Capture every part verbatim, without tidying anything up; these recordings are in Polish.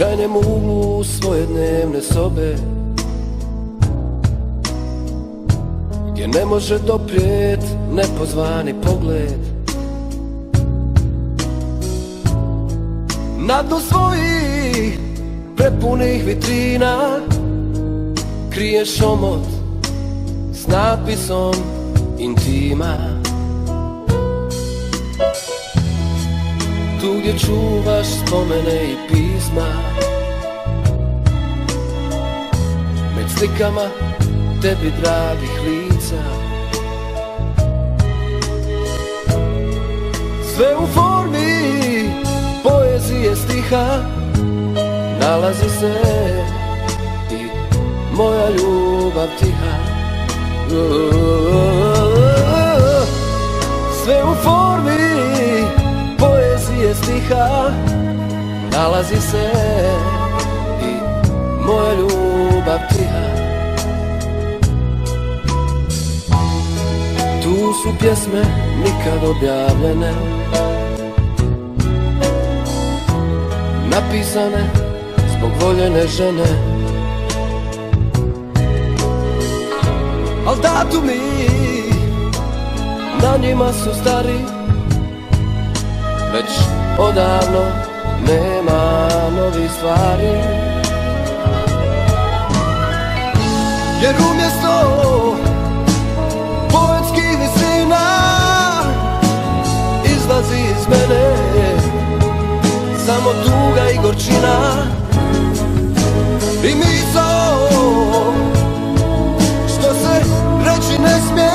krajnem uglu svoje dnevne sobe, gdje ne može doprijet nepozvani pogled. Na dnu svojih prepunih vitrina kriješ omot s napisom intima. Tu gdje čuvaš spomene i pisma, med slikama tebi dragih lica. Sve u formi poezije stiha nalazi se i moja ljubav tiha. Sve u formi poezije stiha nalazi se i moja ljubav tiha. Tu su pjesme nikad objavljene, napisane zbog voljene žene, al datumi na njima su stari, već odavno nema novih stvari. Jer umjesto poetskih visina izlazi iz mene samo tuga i gorčina i misao što se reći ne smije.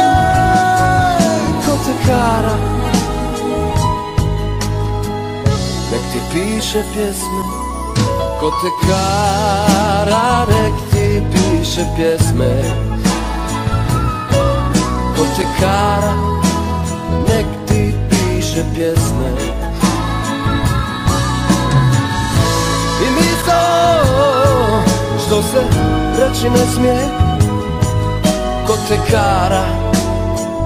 Ko te kara, nek ti piše pjesme. Ko te kara, nek ti piše pjesme. Ko te kara, nek ti piše pjesme. I misao što se reći ne smije. Ko te kara,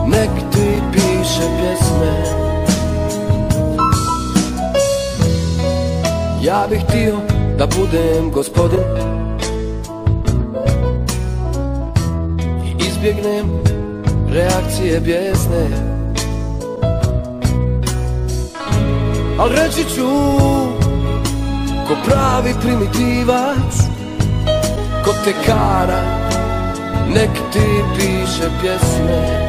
nek ti piše pjesme. Ja bih htio da budem gospodin i izbjegnem reakcije bijesne, al reći ću ko pravi primitivac, ko te kara, nek ti piše pjesme.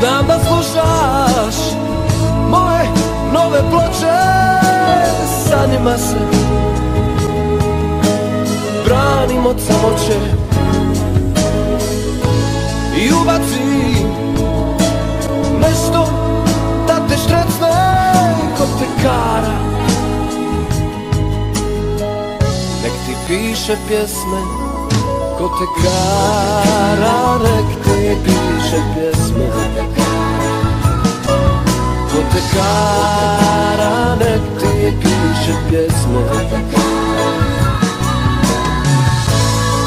Znam da slušaš moje nove ploče, sa njima se branim od samoće i ubacim nešto da te štrecne. Ko te kara, nek ti piše pjesme. Ko te kara, nek ti piše pjesme. Ko te kara, nek ti piše pjesme.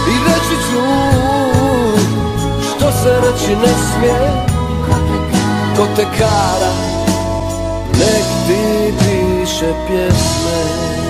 I reći ću što se reći ne smije. Ko te kara, nek ti piše pjesme.